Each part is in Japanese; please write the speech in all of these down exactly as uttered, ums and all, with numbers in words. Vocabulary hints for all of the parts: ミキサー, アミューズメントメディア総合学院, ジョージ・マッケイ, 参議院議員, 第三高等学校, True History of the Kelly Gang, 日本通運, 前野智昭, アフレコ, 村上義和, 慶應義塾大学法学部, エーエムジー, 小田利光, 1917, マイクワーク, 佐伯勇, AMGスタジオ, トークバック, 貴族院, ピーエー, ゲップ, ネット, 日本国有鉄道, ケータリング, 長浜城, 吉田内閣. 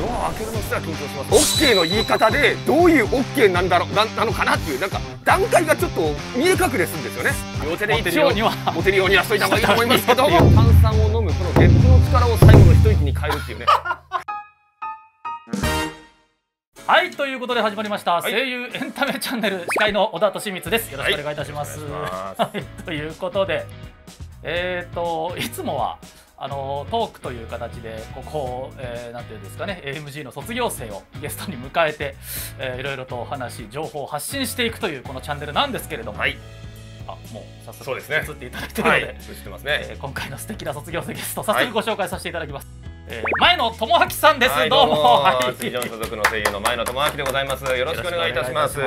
ドアを開けるのすら緊張します。 OK の言い方でどういう OK なんだろう な, なのかなっていう、なんか段階がちょっと見え隠れするんですよね。両手で一応モテるようにはしといた方がいいと思いますけども炭酸を飲むこのゲップの力を最後の一息に変えるっていうねはい、ということで始まりました、はい、声優エンタメチャンネル、司会の小田利光です。よろしくお願いいたします。ということで、えーといつもはあのトークという形でここ、えー、なんていうんですかね、 エーエムジー の卒業生をゲストに迎えて、えー、いろいろとお話、情報を発信していくというこのチャンネルなんですけれども、はい、あもう早速映っていただいているので、えー、今回の素敵な卒業生ゲスト、早速ご紹介させていただきます。はい、えー、前野智明さんです。はい、どうも、はい、水上所属の声優の前野智明でございます。よろしくお願いいたします。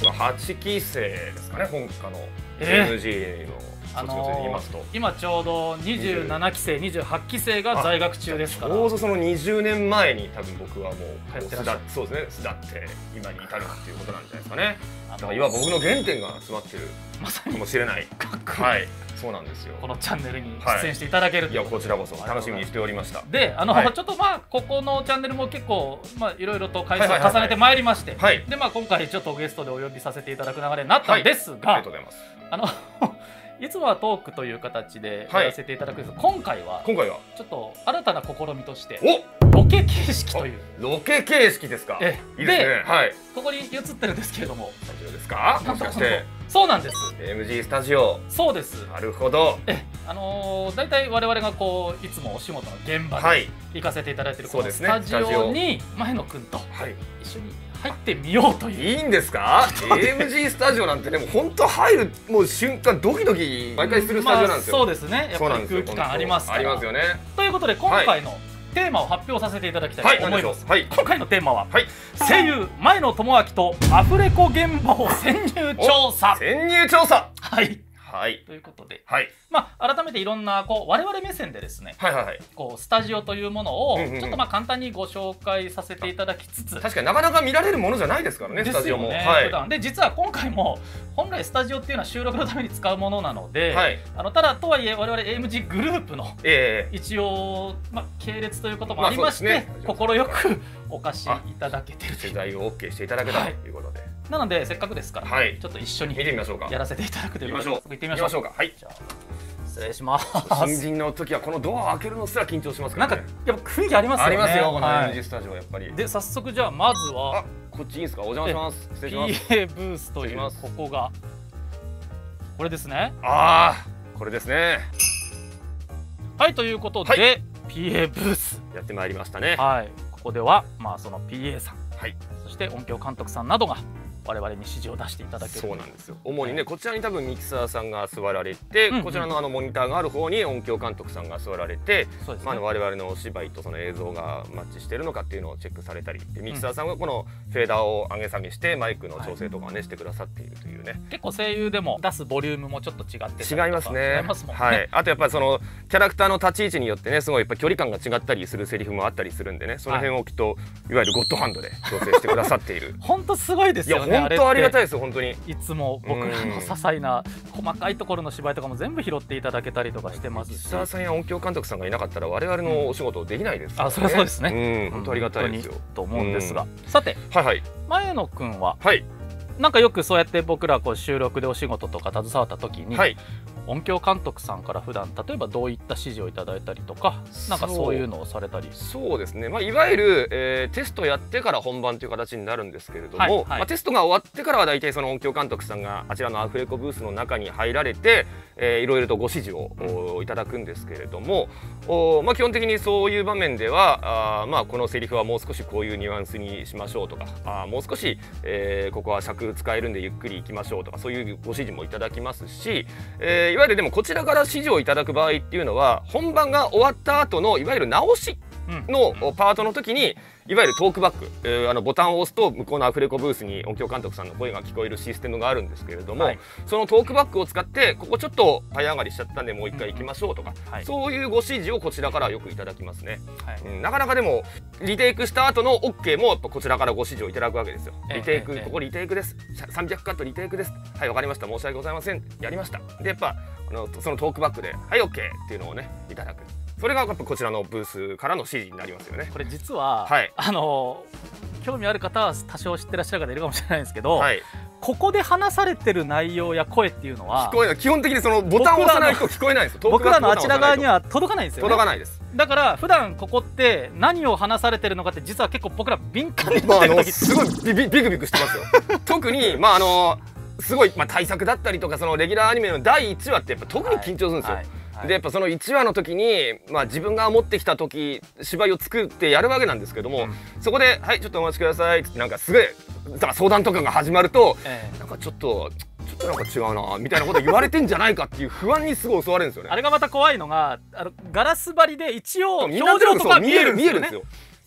はちきせいですかね、本科の エムジー の卒業生で言いますと、えーあのー、今ちょうどにじゅうななきせい、にじゅうはちきせいが在学中ですから、ちょうどそのにじゅうねんまえに多分僕はもう巣立って、そうですね、巣立って今に至るっていうことなんじゃないですかね。だから今僕の原点が詰まってるかもしれない。はい、そうなんですよ。このチャンネルに出演していただけるということで、いや、こちらこそ楽しみにしておりました。で、あの、はい、ちょっとまあここのチャンネルも結構まあいろいろと回数を重ねてまいりまして、でまあ今回ちょっとゲストでお呼びさせていただく流れになったんですが、はい、ありがとうございます。あのいつもはトークという形でやらせていただくんですが、はい、今回は今回はちょっと新たな試みとしてロケ形式という。ロケ形式ですか。えいいですね。はい、ここに映ってるんですけれども、スタジオですか、もしかして。そうなんです、 エムジー スタジオ。そうです。なるほど。えあのー、だいたい我々がこういつもお仕事の現場に行かせていただいているこのスタジオに前野君と一緒に入ってみようという。いいんですか。 エーエムジー スタジオなんてね、もう本当入るもう瞬間ドキドキ毎回するスタジオなんですよ。そうですね、やっぱり空気感ありますから。ありますよね。ということで今回のテーマを発表させていただきたいと思います。今回のテーマは声優前野智明とアフレコ現場を潜入調査。潜入調査、はいはい、ということで、はい、まあ改めていろんなこう我々目線でですね、こうスタジオというものをちょっとまあ簡単にご紹介させていただきつつ、確かになかなか見られるものじゃないですからね、スタジオも。で、実は今回も本来スタジオっていうのは収録のために使うものなので、はい、あのただとはいえ我々 エーエムジー グループの一応、まあ、系列ということもありまして、快くお貸しいただけてるという、取材を OK していただけたということで。はい、なのでせっかくですから、はい、ちょっと一緒に見てみましょうか。やらせていただくということで、行ってみましょうか。はい。じゃあ失礼します。新人の時はこのドアを開けるのすら緊張しますからね。なんかやっぱ雰囲気ありますよね。ありますよ、この エムジー スタジオやっぱり。で早速じゃあまずはこっちいいですか。お邪魔します。失礼します。ピーエー ブースというここがこれですね。ああこれですね。はい、ということで ピーエー ブースやってまいりましたね。はい。ここではまあその ピーエー さん、はい、そして音響監督さんなどが我々に指示を出していただける。そうなんですよ。主にね、こちらに多分ミキサーさんが座られて、こちらのあのモニターがある方に音響監督さんが座られて、まあ我々のお芝居とその映像がマッチしてるのかっていうのをチェックされたり、ミキサーさんがこのフェーダーを上げ下げしてマイクの調整とかねしてくださっているというね。結構声優でも出すボリュームもちょっと違って、違いますね。違いますもんね。はい。あとやっぱりそのキャラクターの立ち位置によってね、すごいやっぱ距離感が違ったりするセリフもあったりするんでね、その辺をきっといわゆるゴッドハンドで調整してくださっている。本当すごいですよね。本当ありがたいですよ、本当に。いつも僕らの些細な細かいところの芝居とかも全部拾っていただけたりとかしてますし、ミキサーさんや音響監督さんがいなかったら我々のお仕事できないですからね。あ、それはそうですね。本当ありがたいですよと思うんですが、さて前野君はなんかよくそうやって僕らこう収録でお仕事とか携わった時に、音響監督さんから普段例えばどういった指示をいただいたりとか、なんかそういうのをされたり。そうですね、まあ、いわゆる、えー、テストやってから本番という形になるんですけれども、はいはい、まあ、テストが終わってからは大体その音響監督さんがあちらのアフレコブースの中に入られて、えー、いろいろとご指示をいただくんですけれども、お、まあ、基本的にそういう場面ではあ、まあ、このセリフはもう少しこういうニュアンスにしましょうとか、あもう少し、えー、ここは尺使えるんでゆっくりいきましょうとか、そういうご指示もいただきますし、えーいわゆるでもこちらから指示をいただく場合っていうのは、本番が終わった後のいわゆる直しのパートの時にいわゆるトークバック、えー、あのボタンを押すと向こうのアフレコブースに音響監督さんの声が聞こえるシステムがあるんですけれども、はい、そのトークバックを使ってここちょっと早上がりしちゃったんでもう一回行きましょうとか、はい、そういうご指示をこちらからよくいただきますね、はいうん、なかなかでもリテイクした後の OK もやっぱこちらからご指示をいただくわけですよ。リテイク、ここリテイクです、さんびゃくカットリテイクです、はいわかりました、申し訳ございません、やりました、でやっぱあのそのトークバックではい OK っていうのをねいただく、それがやっぱこちらのブースからの指示になりますよね。これ実は、はい、あの興味ある方は多少知ってらっしゃる方いるかもしれないんですけど、はい、ここで話されてる内容や声っていうのは聞こえない、基本的にそのボタンを押さないと聞こえないんですよ。僕らのあちら側には届かないんですよね。届かないです。だから普段ここって何を話されてるのかって実は結構僕ら敏感になってる時ってすごいビビビクビクしてますよ特にまああのすごい、まあ、対策だったりとかそのレギュラーアニメのだいいちわってやっぱ特に緊張するんですよ、はいはいでやっぱそのいちわの時に、まあ、自分が持ってきた時芝居を作ってやるわけなんですけども、うん、そこで「はいちょっとお待ちください」ってなんかすごいだから相談とかが始まると、ええ、なんかちょっとちょっとなんか違うなみたいなこと言われてんじゃないかっていう不安にすごい襲われるんですよね。あれがまた怖いのがあのガラス張りで一応表情とか見えるんですよね。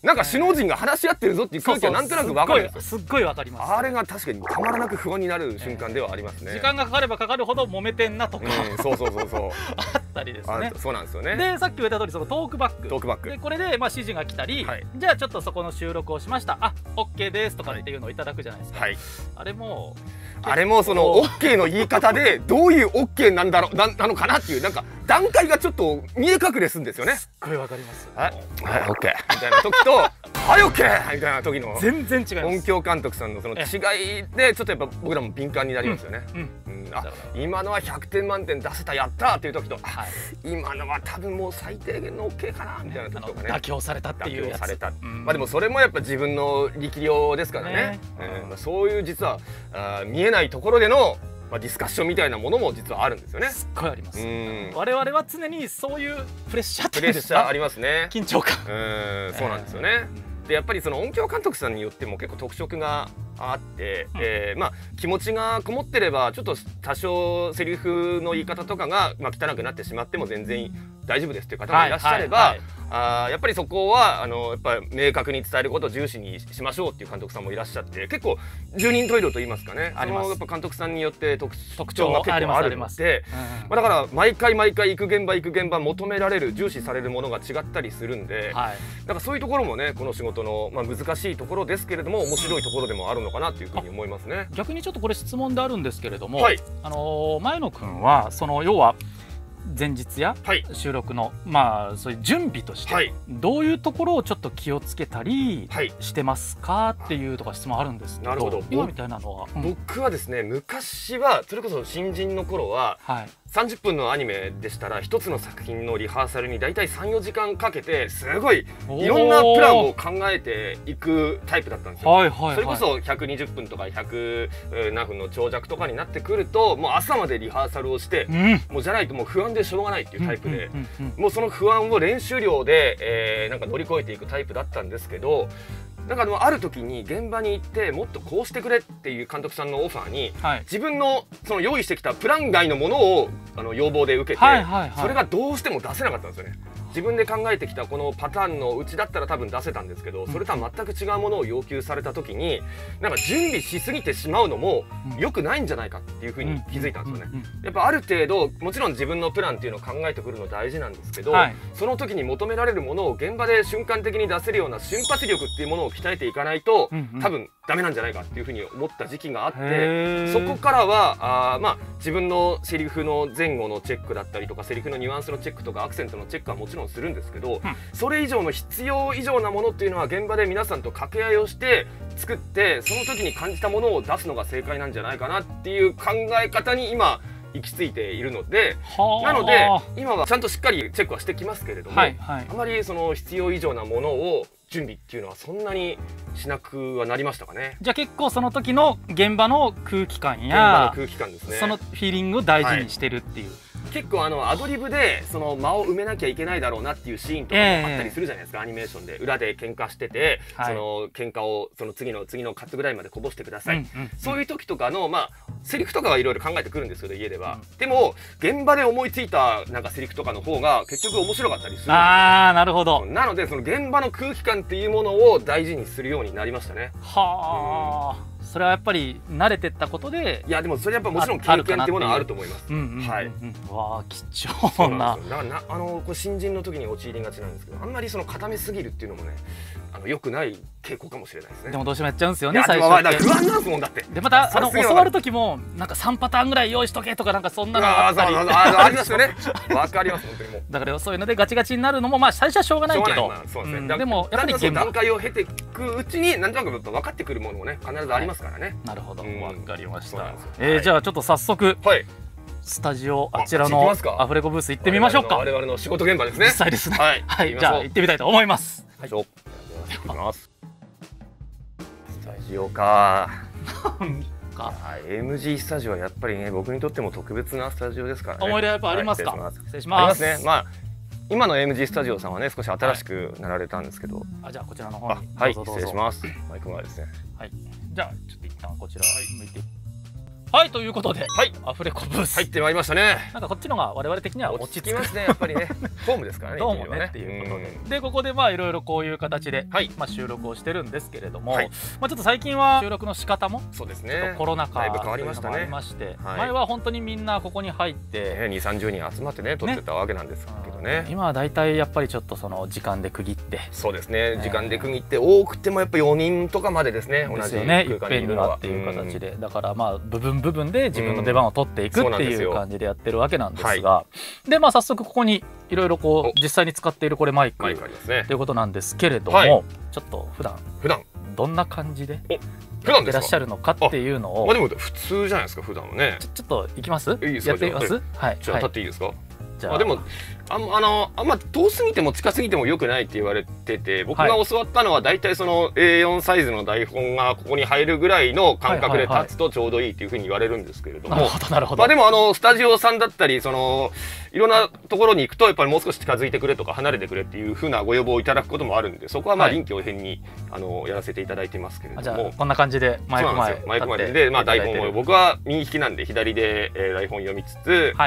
なんか首脳陣が話し合ってるぞっていう空気はなんとなく分かるんですよ。すっごい分かります。あれが確かにたまらなく不安になる瞬間ではありますね、えー、時間がかかればかかるほど揉めてんなとか、うん、そうそうそうそうあったりですね。そうなんですよね。でさっき言った通りそのトークバックトークバックでこれでまあ指示が来たり、はい、じゃあちょっとそこの収録をしました、あ OK ですとかっていうのをいただくじゃないですか、はい、あれもあれもその OK の言い方でどういう OK なんだろう な, なのかなっていうなんか段階がちょっと見え隠れするんですよね。すっごい分かります。はい、はい、OK みたいな時とはい、オッケーみたいな時の全然違います。音響監督さんのその違いでちょっとやっぱ僕らも敏感になりますよね。今のはひゃくてん満点出せたやったっていう時と、はい、今のは多分もう最低限の OK かなみたいな時とかね、妥協されたっていうやつ。まあでもそれもやっぱ自分の力量ですからね。そういう実は見えないところでのまあディスカッションみたいなものも実はあるんですよね。すっごいあります。我々は常にそういうプレッシャーってプレッシャーありますね。緊張感。うん、そうなんですよね。でやっぱりその音響監督さんによっても結構特色があって、うん、えー、まあ気持ちがこもってればちょっと多少セリフの言い方とかがまあ汚くなってしまっても全然大丈夫ですという方がいらっしゃれば、あやっぱりそこはあのやっぱ明確に伝えることを重視にしましょうっていう監督さんもいらっしゃって、結構十人十色と言いますかね、あのやっぱ監督さんによって特徴が結構あるので、だから毎回毎回行く現場行く現場求められる重視されるものが違ったりするんで、はい、だからそういうところもねこの仕事の、まあ、難しいところですけれども面白いところでもあるのかなというふうに思いますね。逆にちょっとこれ質問であるんですけれども、はい、あの前野君はその要は前日や収録の、はい、まあそういう準備としてどういうところをちょっと気をつけたりしてますかっていうとか質問あるんですけど、なるほど。今みたいなのは、うん、僕はですね昔はそれこそ新人の頃は、はい、さんじゅっぷんのアニメでしたらひとつの作品のリハーサルに大体さんよじかんかけてすごいいろんなプランを考えていくタイプだったんですよ。それこそひゃくにじゅっぷんとかひゃくなんぷんの長尺とかになってくるともう朝までリハーサルをして、うん、もうじゃないともう不安でしょうがないっていうタイプで、もうその不安を練習量で、えー、なんか乗り越えていくタイプだったんですけど、なんかでもある時に現場に行ってもっとこうしてくれっていう監督さんのオファーに、はい、自分のその用意してきたプラン外のものをあの要望で受けて、それがどうしても出せなかったんですよね。自分で考えてきたこのパターンのうちだったら多分出せたんですけど、それとは全く違うものを要求された時になんか準備しすぎてしまうのも良くないんじゃないかっていうふうに気づいたんですよね。やっぱある程度もちろん自分のプランっていうのを考えてくるの大事なんですけど、はい、その時に求められるものを現場で瞬間的に出せるような瞬発力っていうものを鍛えていかないと多分ダメなんじゃないかっていうふうに思った時期があって、そこからはあまあ自分のセリフの前後のチェックだったりとかセリフのニュアンスのチェックとかアクセントのチェックはもちろんするんですけど、うん、それ以上の必要以上なものっていうのは現場で皆さんと掛け合いをして作って、その時に感じたものを出すのが正解なんじゃないかなっていう考え方に今行き着いているので、なので今はちゃんとしっかりチェックはしてきますけれども、はいはい、あまりその必要以上なものを準備っていうのはそんなにしなくはなりましたかね。じゃあ結構その時の現場の空気感や現場の空気感ですね、そのフィーリングを大事にしてるっていう、はい、結構あのアドリブでその間を埋めなきゃいけないだろうなっていうシーンとかもあったりするじゃないですか、えー、アニメーションで裏で喧嘩してて、はい、その喧嘩をその次の次のカットぐらいまでこぼしてください、そういう時とかのまあセリフとかはいろいろ考えてくるんですけど家では、うん、でも現場で思いついたなんかセリフとかの方が結局面白かったりする。ああ、なるほど。なのでその現場の空気感っていうものを大事にするようになりましたね。はあ、うん、それはやっぱり慣れてったことで。いやでもそれやっぱもちろん経験っていうものはあると思います。はい。わあ、貴重な。だからなあのこう新人の時に陥りがちなんですけど、あんまりその固めすぎるっていうのもね、あの良くない傾向かもしれないですね。でもどうしてもやっちゃうんですよね最初。いや不安なんですもんだって。でまたあの教わる時もなんか三パターンぐらい用意しとけとかなんかそんなのあったり。ありますよね。わかります本当にもう。だからそういうのでガチガチになるのもまあ最初はしょうがないけど。そうですね。でもやっぱり段階を経ていくうちに何となく分かってくるものもね必ずあります。なるほど、わかりました。えじゃあちょっと早速スタジオあちらのアフレコブース行ってみましょうか。我々の仕事現場ですね。実際ですね。はい、じゃあ行ってみたいと思います。はい。行きます。スタジオか。エーエムジー スタジオはやっぱりね僕にとっても特別なスタジオですからね。思い出やっぱありますか。失礼します。ありますね。まあ今の エーエムジー スタジオさんはね少し新しくなられたんですけど。あ、じゃあこちらの方に。はい。失礼します。マイク前ですね。はい。じゃあちょっと一旦こちら向いて、はい、ということで、はい、アフレコブース入ってまいりましたね。なんかこっちのが我々的には落ち着きますね、やっぱりね。ホームですからね。どうもねっていうことで、でここでまあいろいろこういう形で、はい、まあ収録をしてるんですけれども、はい、まあちょっと最近は収録の仕方もそうですね。コロナ禍だいぶ変わりましたね。ありまして、はい、前は本当にみんなここに入って、二三十人集まってね撮ってたわけなんですけどね。今はだいたいやっぱりちょっとその時間で区切って、そうですね。時間で区切って多くてもやっぱよにんとかまでですね。同じ空間にいるのはっていう形で、だからまあ部分部分で自分の出番を取っていくっていう感じでやってるわけなんですが、でまあ早速ここにいろいろこう実際に使っているこれマイクということなんですけれども、ちょっと普段普段どんな感じでやってらっしゃるのかっていうのを、まあでも普通じゃないですか普段はね。ちょっと行きます？やってみます？はい。じゃあ立っていいですか？じゃあでもあのあんま遠すぎても近すぎても良くないって言われてて、僕が教わったのはだいたいその エーよん サイズの台本がここに入るぐらいの感覚で立つとちょうどいいっていうふうに言われるんですけれども、まあでもあのスタジオさんだったりそのいろんなところに行くとやっぱりもう少し近づいてくれとか離れてくれっていうふうなご要望をいただくこともあるんで、そこはまあ臨機応変にあのやらせていただいてますけれども、じゃあこんな感じでマイク前マイク前でまあ台本を僕は右利きなんで左で台本読みつつ、ま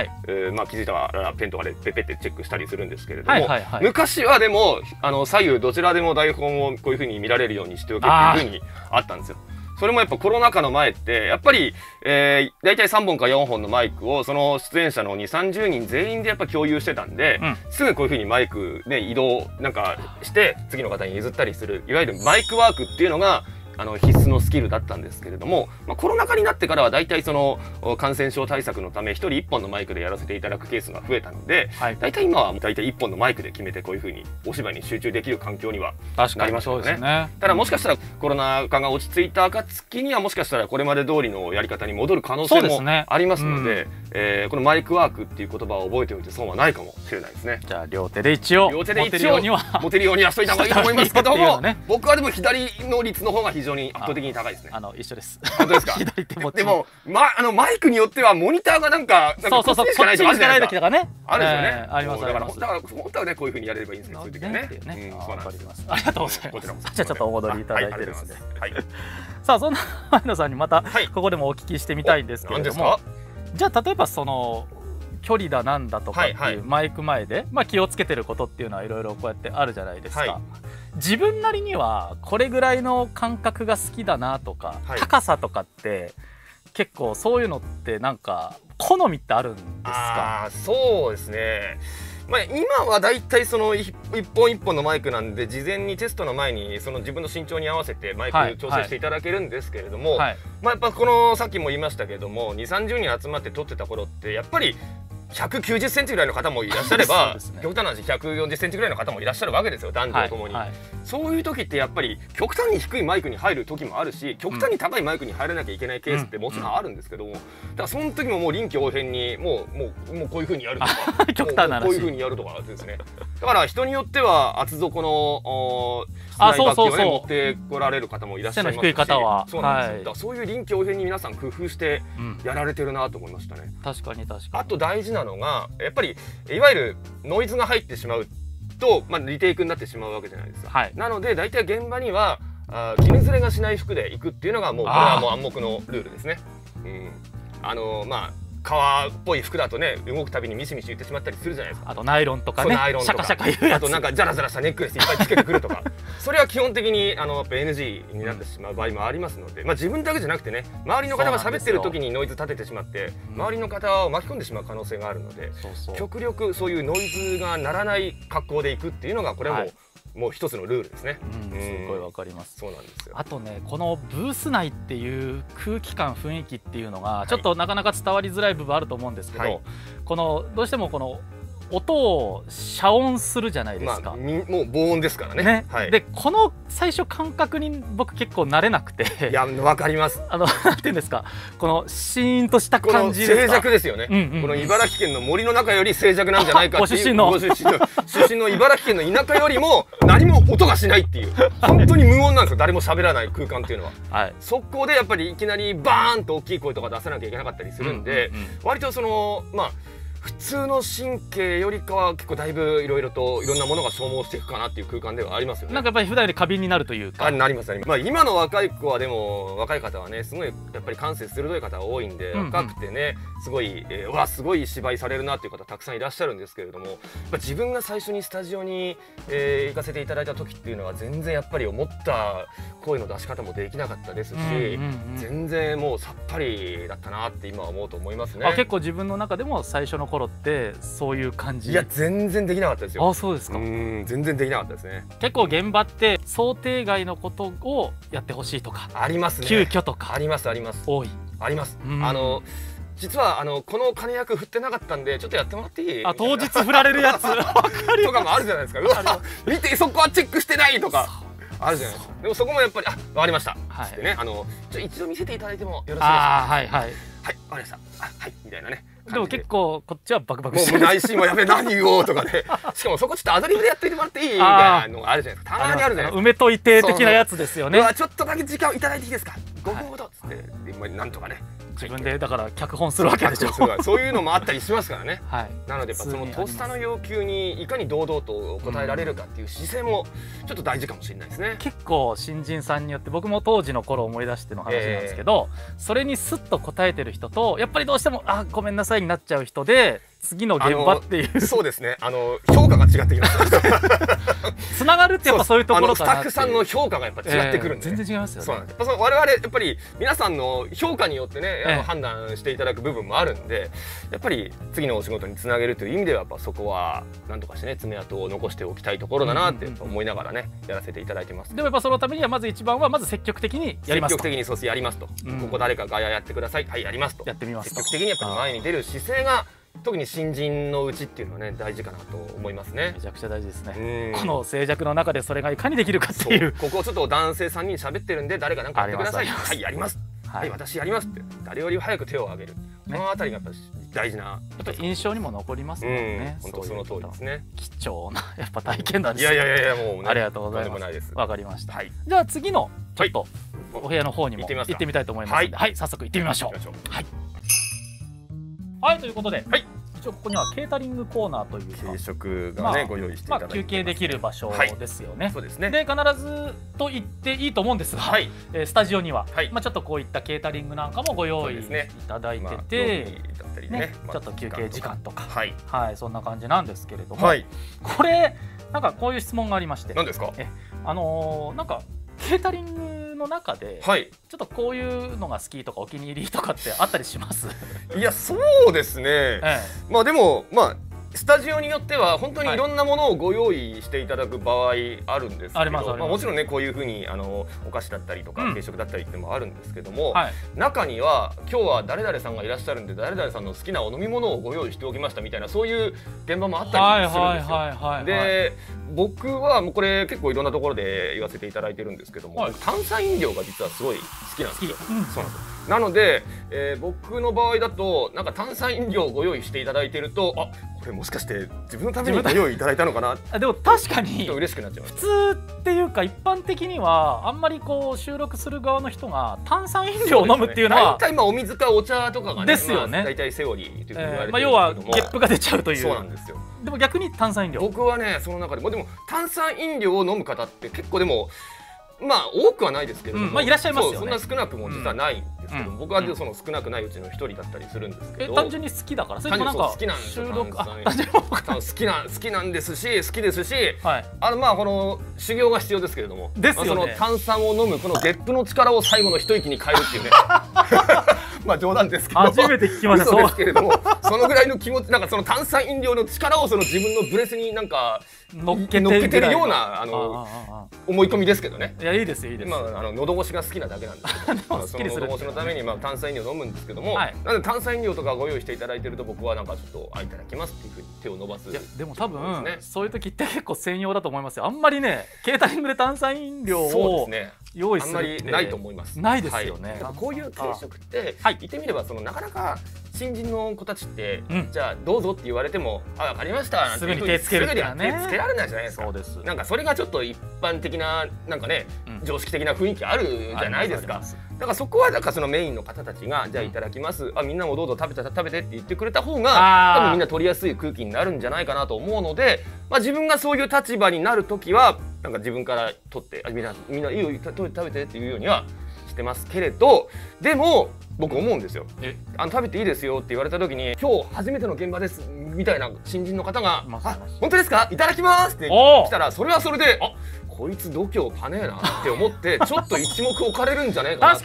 あ気づいたらペンとかでペペってチェックしたりするんですけれども、昔はでもあの左右どちらでも台本をこういうふうに見られるようにしておけっていうふうにあったんですよ。それもやっぱコロナ禍の前ってやっぱり、えー、大体さんぼんかよんほんのマイクをその出演者のにじゅうさんじゅうにん全員でやっぱ共有してたんで、うん、すぐこういうふうにマイク、ね、移動なんかして次の方に譲ったりするいわゆるマイクワークっていうのがあの必須のスキルだったんですけれども、まあ、コロナ禍になってからは大体その感染症対策のためひとりいっぽんのマイクでやらせていただくケースが増えたので、はい、大体今は大体いっぽんのマイクで決めてこういうふうにお芝居に集中できる環境にはなりましたよね。ただもしかしたらコロナ禍が落ち着いた暁にはもしかしたらこれまで通りのやり方に戻る可能性もありますので、このマイクワークっていう言葉を覚えておいて損はないかもしれないですね。じゃあ両手で一応両手で一応持てるようにはしといた方がいいと思いますけども、僕はでも左の率の方が非常に非常に圧倒的に高いですね。あの一緒です。本当ですか。左手持ち。でもまあのマイクによってはモニターがなんかそうそうそうこっちにしかない時とかね。あるんですよね。ありますあります。だから本当はねこういう風にやれればいいんですよ。そういう時ね。わかります。ありがとうございます。じゃあちょっとお戻りいただいてですね。はい。さあそんな前野さんにまたここでもお聞きしてみたいんですけれども、じゃあ例えばその距離だなんだとかっていうマイク前でまあ気をつけてることっていうのはいろいろこうやってあるじゃないですか。自分なりにはこれぐらいの感覚が好きだなとか、はい、高さとかって結構そういうのってなんか好みってあるんですか？あ、そうですね。まあ、今はだいたいその一本一本のマイクなんで事前にテストの前にその自分の身長に合わせてマイク調整していただけるんですけれども、まあやっぱこのさっきも言いましたけどもにじゅうさんじゅうにん集まって撮ってた頃ってやっぱりひゃくきゅうじゅっセンチぐらいの方もいらっしゃれば、ね、極端な話ひゃくよんじゅっセンチぐらいの方もいらっしゃるわけですよ、男女ともに、はいはい、そういう時ってやっぱり極端に低いマイクに入る時もあるし極端に高いマイクに入らなきゃいけないケースってもちろんあるんですけども、だからその時ももう臨機応変にもう、もう、もうこういうふうにやるとか極端な話こういうふうにやるとかですねだから人によっては厚底の室内楽器をね持ってこられる方もいらっしゃいますし、背の低い方はそうなんです。そういう臨機応変に皆さん工夫してやられてるなと思いましたね。確かに確かに。あと大事なのがやっぱりいわゆるノイズが入ってしまうと、まあ、リテイクになってしまうわけじゃないですか。はい、なので大体現場には絹ずれがしない服で行くっていうのがもうこれはもう暗黙のルールですね。うん、あのまあ革っぽい服だとね動くたびにミシミシ言ってしまったりするじゃないですか。あとナイロンとかね、シャカシャカいうやつ、あとなんかジャラジャラしたネックレスいっぱいつけてくるとかそれは基本的にあのやっぱ エヌジー になってしまう場合もありますので、まあ、自分だけじゃなくてね周りの方が喋ってる時にノイズ立ててしまって周りの方を巻き込んでしまう可能性があるので、うん、極力そういうノイズが鳴らない格好でいくっていうのがこれはもう、はい、もう一つのルールですね。すごいわかります。そうなんですよ。あとね、このブース内っていう空気感雰囲気っていうのがちょっとなかなか伝わりづらい部分あると思うんですけど、はい、このどうしてもこの音を遮音するじゃないですか。まあ、もう防音ですからね。ね、はい、でこの最初感覚に僕結構慣れなくて、いやわかります。あのなんていうんですか、このシーンとした感じですか。静寂ですよね。うんうん、この茨城県の森の中より静寂なんじゃないかっていう。ご出身のご出身の出身の茨城県の田舎よりも何も音がしないっていう本当に無音なんですよ。誰も喋らない空間っていうのは。はい、そこでやっぱりいきなりバーンと大きい声とか出さなきゃいけなかったりするんで、割とそのまあ。普通の神経よりかは結構だいぶいろいろといろんなものが消耗していくかなっていう空間ではありますよね。なんかやっぱり普段より過敏になるというか。あ、なりますなります。まあ今の若い子はでも若い方はねすごいやっぱり感性鋭い方が多いんで、若くてねすごい、えー、うわすごい芝居されるなっていう方たくさんいらっしゃるんですけれども、やっぱ自分が最初にスタジオに、えー、行かせていただいた時っていうのは全然やっぱり思った声の出し方もできなかったですし、全然もうさっぱりだったなって今は思うと思いますね。あ、結構自分の中でも最初の頃ってそういう感じ。いや全然できなかったですよ。あ、そうですか。うん、全然できなかったですね。結構現場って想定外のことをやってほしいとかありますね。急遽とかありますあります。多いあります。あの実はあのこの金役振ってなかったんでちょっとやってもらっていい？あ、当日振られるやつとかもあるじゃないですか。うわ見てそこはチェックしてないとか。あるじゃないですか。でもそこもやっぱり、あ、わかりました。はい、ってね、あの、ちょ、一度見せていただいてもよろしいですか。はいはい。はい、わかりました。あ、はい、みたいなね。でも結構こっちはバクバクしてる。もう内心はやべ何言おうとかね。しかもそこちょっとアドリブでやってもらっていいみたいなのがあるじゃないですか。たまにあるじゃないですか。埋めといて的なやつですよね。ちょっとだけ時間をいただいていいですか。ごふんほどっつって、今なんとかね。自分でだから脚本するわけでしょ。そういうのもあったりしますからね。はい、なのでやっぱそのとっさの要求にいかに堂々と答えられるかっていう姿勢もちょっと大事かもしれないですね。結構新人さんによって、僕も当時の頃を思い出しての話なんですけど、えー、それにスッと答えてる人と、やっぱりどうしても「あ、ごめんなさい」になっちゃう人で。次の現場っていう、そうですね、あの評価が違ってきます。つながるってやっぱそういうところかな。スタッフさんの評価がやっぱ違ってくるんで、全然違いますよね。そうなんです。我々やっぱり皆さんの評価によってね、あの判断していただく部分もあるんで、やっぱり次のお仕事につなげるという意味ではやっぱそこはなんとかしてね爪痕を残しておきたいところだなって思いながらねやらせていただいてます。でもやっぱそのためにはまず一番はまず積極的にやりますと、積極的にそうですやりますと、うん、ここ誰かガヤやってください、はいやりますと、やってみますと、積極的にやっぱり前に出る姿勢が特に新人のうちっていうのはね大事かなと思いますね。めちゃくちゃ大事ですね。この静寂の中でそれがいかにできるかっていう。ここちょっと男性さんにん喋ってるんで誰か何かやってください。はいやります。はい私やりますって誰より早く手を挙げる。このあたりがやっぱ大事な。やっぱ印象にも残りますもんね。本当その通りですね。貴重なやっぱ体験談です。いやいやいやもうありがとうございます。わかりました。はい。じゃあ次のちょっとお部屋の方にも行ってみたいと思いますので、はい早速行ってみましょう。はい。はい、ということで、はい、一応ここにはケータリングコーナーというか軽食がね、まあ、ご用意していただいて、まあ、休憩できる場所ですよね。はい、そうですね。で必ずと言っていいと思うんですが、はい、えー、スタジオには、はい、まあちょっとこういったケータリングなんかもご用意いただいてて、ちょっと休憩時間とか、はい、はい、そんな感じなんですけれども、はい、これなんかこういう質問がありまして、なんですか？え、あのー、なんかケータリングの中で、はい、ちょっとこういうのが好きとかお気に入りとかってあったりします？いやそうですね、ええ、まあでもまあスタジオによっては本当にいろんなものをご用意していただく場合あるんですけど、もちろんねこういうふうにあのお菓子だったりとか定食だったりってもあるんですけども、うん、中には今日は誰々さんがいらっしゃるんで誰々さんの好きなお飲み物をご用意しておきましたみたいな、そういう現場もあったりするんですよ。で僕はもうこれ結構いろんなところで言わせていただいてるんですけども、はい、炭酸飲料が実はすごい好きなんですよ。そうなんですよ。なので、えー、僕の場合だとなんか炭酸飲料をご用意していただいてると、あ、これもしかして自分のためにご用意いただいたのかなあ、でも確かに嬉しくなっちゃう。普通っていうか一般的にはあんまりこう収録する側の人が炭酸飲料を飲むっていうのは、大体、ね、まあお水かお茶とかがね、ですよね、大体セオリーというふうに言われてるけども、えー、まあ要はゲップが出ちゃうという。そうなんですよ。でも逆に炭酸飲料、僕はねその中でもでも炭酸飲料を飲む方って結構でもまあ多くはないですけれども、うん、まあいらっしゃいますよね。そんな少なくも実はないんですけど、うん、僕はその少なくないうちの一人だったりするんですけど、え、単純に好きだから、それとなんか好きなんですよ。好きな好きなんですし、好きですし、はい、あのまあこの修行が必要ですけれども、ですよね、まあその炭酸を飲むこのゲップの力を最後の一息に変えるっていうね。まあ冗談ですけど、初めて聞きました。そうですけれども、そのぐらいの気持ち、なんかその炭酸飲料の力をその自分のブレスになんか乗っけてるようなあの思い込みですけどね。いや、いいですよ、いいです。まああの喉越しが好きなだけなんですけど、その喉越しのためにまあ炭酸飲料を飲むんですけども、なので炭酸飲料とかご用意していただいてると僕はなんかちょっとあいただきますっていうふうに手を伸ばす。いやでも多分そういう時って結構専用だと思いますよ。あんまりねケータリングで炭酸飲料を用意するってあんまりないと思います。ないですよね。こういう定食って。言ってみればそのなかなか新人の子たちって、うん、じゃあどうぞって言われても「あ、分かりました」なんていうふうに手つけられないじゃないですか。そうです。なんかそれがちょっと一般的ななんかね、うん、常識的な雰囲気あるじゃないですか。だからそこはなんかそのメインの方たちが「じゃあいただきます」うん、あ「みんなもどうぞ食べて食べて」って言ってくれた方が多分みんな取りやすい空気になるんじゃないかなと思うので、まあ、自分がそういう立場になる時はなんか自分から取って「あ、みんなみんないいよ食べて」っていうようにはしてますけれど、でも僕思うんですよ。あの食べていいですよって言われた時に、今日初めての現場ですみたいな新人の方が「あ、本当ですか？いただきます」って来たら、それはそれで「あ、こいつ度胸パネえな」って思ってちょっと一目置かれるんじゃないかな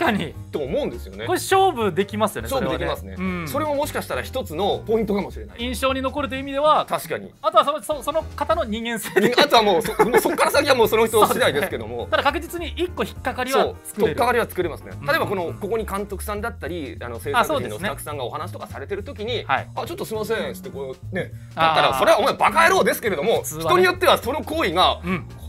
と思うんですよね。これ勝負できますよね。勝負できますね。それももしかしたら一つのポイントかもしれない。印象に残るという意味では確かに。あとはそのその方の人間性、あとはもうそこから先はもうその人次第ですけども、ただ確実に一個引っかかりは作れる。引っかかりは作れますね。例えばこのここに監督さんだったりあの制作陣のスタッフさんがお話とかされてる時に「あ、ちょっとすいません」ってこうねだったら、それはお前バカ野郎ですけれども、人によってはその行為が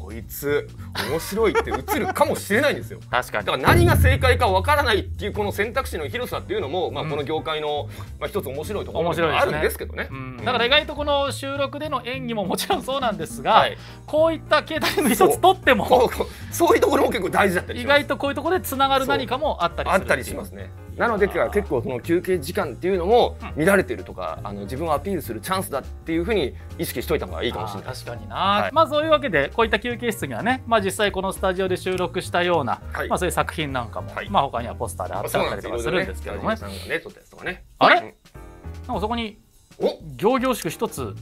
こいつ面白いって映るかもしれないんですよ。確かに。だから何が正解かわからないっていうこの選択肢の広さっていうのも、まあこの業界のまあ一つ面白いところがあるんですけどね。だから意外とこの収録での演技ももちろんそうなんですが、はい、こういった形態の一つとってもそう、そういうところも結構大事だったりします。意外とこういうところでつながる何かもあったりする。あったりしますね。なので結構その休憩時間っていうのも見られてるとか、うん、あの自分をアピールするチャンスだっていうふうに意識しといた方がいいかもしれない。確かにな。はい、まあそういうわけでこういった休憩室にはね、まあ実際このスタジオで収録したような、はい、まあそういう作品なんかも、はい、まあ他にはポスターで貼ってあったりとかするんですけどね。ねねあれ？うん、なんかそこに仰々しく一つ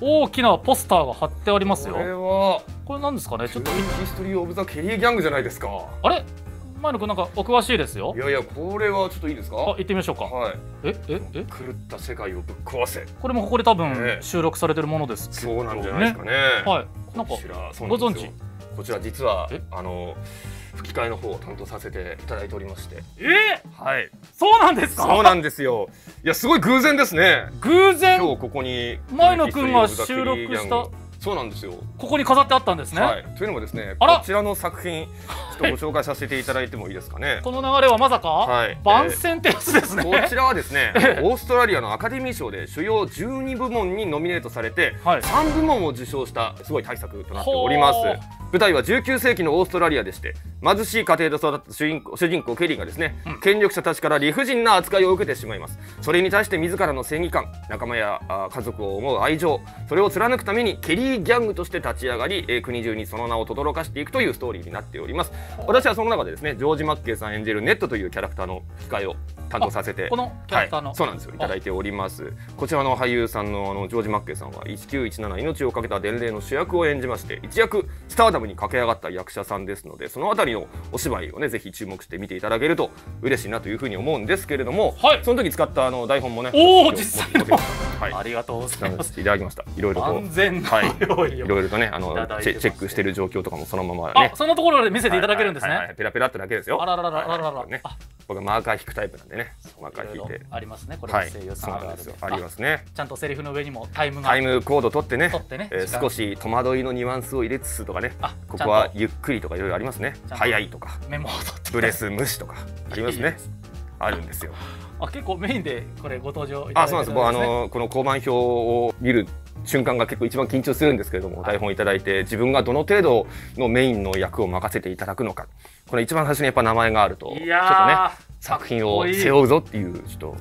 大きなポスターが貼ってありますよ。これはこれなんですかね？ちょっとヒストリー・オブ・ザ・ケリー・ギャングじゃないですか。あれ？前野君なんかお詳しいですよ。いやいや、これはちょっといいですか。あ、行ってみましょうか。はい。えええ。狂った世界をぶっ壊せ。これもここで多分収録されてるものです。そうなんじゃないですかね。はい。なんかご存知。こちら実はあの吹き替えの方を担当させていただいておりまして。え？はい。そうなんですか。そうなんですよ。いや、すごい偶然ですね。偶然。今日ここに前野君が収録した。そうなんですよ。ここに飾ってあったんですね。はい、というのもですね、こちらの作品、ちょっとご紹介させていただいてもいいですかね。この流れはまさか、はい、番宣ってやつですね。えー、こちらはですね、オーストラリアのアカデミー賞で主要じゅうに部門にノミネートされて、はい、さん部門を受賞したすごい大作となっております。舞台はじゅうきゅう世紀のオーストラリアでして、貧しい家庭で育った主人公、主人公ケリーがですね、うん、権力者たちから理不尽な扱いを受けてしまいます。それに対して自らの正義感、仲間やあ家族を思う愛情、それを貫くためにケリーギャングとして立ち上がり、えー、国中にその名を轟かしていくというストーリーになっております。私はその中でですね、ジョージ・マッケイさん演じるネットというキャラクターの吹き替えを担当させて、このキャラクターの、はい、そうなんですよ、いただいております。こちらの俳優さんのあのジョージ・マッケイさんはせんきゅうひゃくじゅうなな命をかけた伝令の主役を演じまして、一躍スターダムに駆け上がった役者さんですので、そのあたりのお芝居をね、ぜひ注目して見ていただけると嬉しいなというふうに思うんですけれども、はい、その時使ったあの台本もね、おお、実際の、はい、ありがとうございます。いただきました。いろいろと安全、はい。いろいろとね、あのチェックしてる状況とかもそのままね、あ、そのところで見せていただけるんですね。ペラペラってだけですよ。あららららららね。僕マーカー引くタイプなんでね、マーカー引いてありますね。これ声優さんありますね。ちゃんとセリフの上にもタイムがタイムコード取ってね、少し戸惑いのニュアンスを入れつつとかね、ここはゆっくりとかいろいろありますね。早いとか、ブレス無視とかありますね。あるんですよ。あ、結構メインでこれご登場いただいてたんですね。あ、そうなんです。僕あのこの公版表を見る瞬間が結構一番緊張するんですけれども、台本いただいて自分がどの程度のメインの役を任せていただくのか、この一番最初にやっぱ名前があるとちょっとね作品を背負うぞっていうちょっと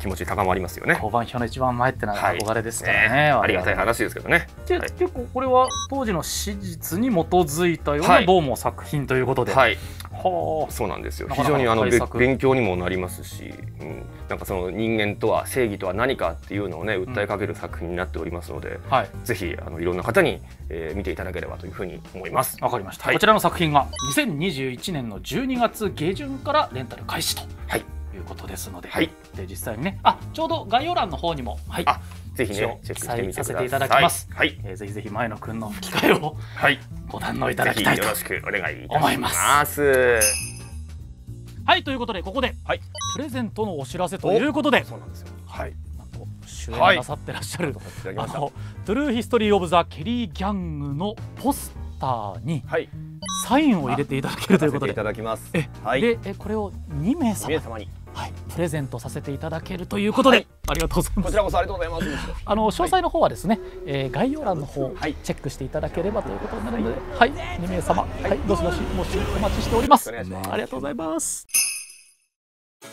気持ち高まりますよね。公版表の一番前ってのは憧れですからね、はい、ね、ありがたい話ですけどね。で、はい、結構これは当時の史実に基づいたようなどうも作品ということで、はい、そうなんですよ。非常にあの勉強にもなりますし、うん、なんかその人間とは正義とは何かっていうのをね訴えかける作品になっておりますので、うん、はい、ぜひあのいろんな方に、えー、見ていただければというふうに思います。わかりました。はい、こちらの作品がにせんにじゅういちねんのじゅうにがつ下旬からレンタル開始ということですので、はい、で実際にね、あ、ちょうど概要欄の方にも、はい、あ、ぜひねチェックしてみてください。させていただきます。はい、えー、ぜひぜひ前野くんの吹き替えを、はい、ご堪能いただきたいと思います。はい、ということでここで、はい、プレゼントのお知らせということで、そうなんですよ。はい。なんと主演なさってらっしゃる、はい、あのトゥルーヒストリーオブザケリーギャングのポスターに、はい、サインを入れていただけるということで、いただきます。え、はい、でえこれをにめいさまに。はい、プレゼントさせていただけるということで、はい、ありがとうございます。こちらこそありがとうございます。あの詳細の方はですね、はい、えー、概要欄の方、はい、チェックしていただければということになるので、はい、にめいさま、はい、はい、どしどしもしお待ちしております。ありがとうございます。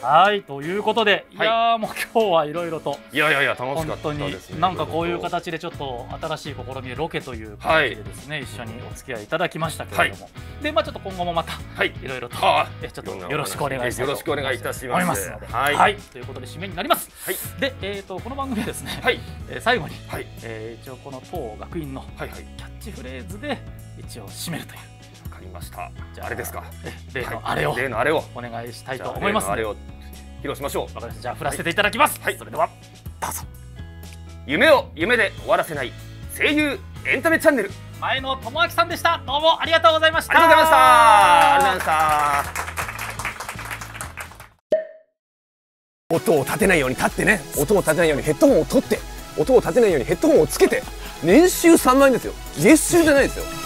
はい、ということで、いやーもう今日はいろいろと、いやいやいや楽しかったですね。なんかこういう形でちょっと新しい試みでロケという形でですね、一緒にお付き合いいただきましたけれども、でまあちょっと今後もまたいろいろとちょっとよろしくお願いします。よろしくお願いいたします。はい、ということで締めになります。で、えっとこの番組ですね、最後に一応この当学院のキャッチフレーズで一応締めるという。ありました。じゃああれですか。例のあれを、例のあれをお願いしたいと思います。あれを披露しましょう。わかりました。じゃあ振らせていただきます。はい。それではどうぞ。夢を夢で終わらせない声優エンタメチャンネル。前野智明さんでした。どうもありがとうございました。ありがとうございました。ありがとうございました。音を立てないように立ってね。音を立てないようにヘッドホンを取って。音を立てないようにヘッドホンをつけて。年収さんまんえんですよ。月収じゃないですよ。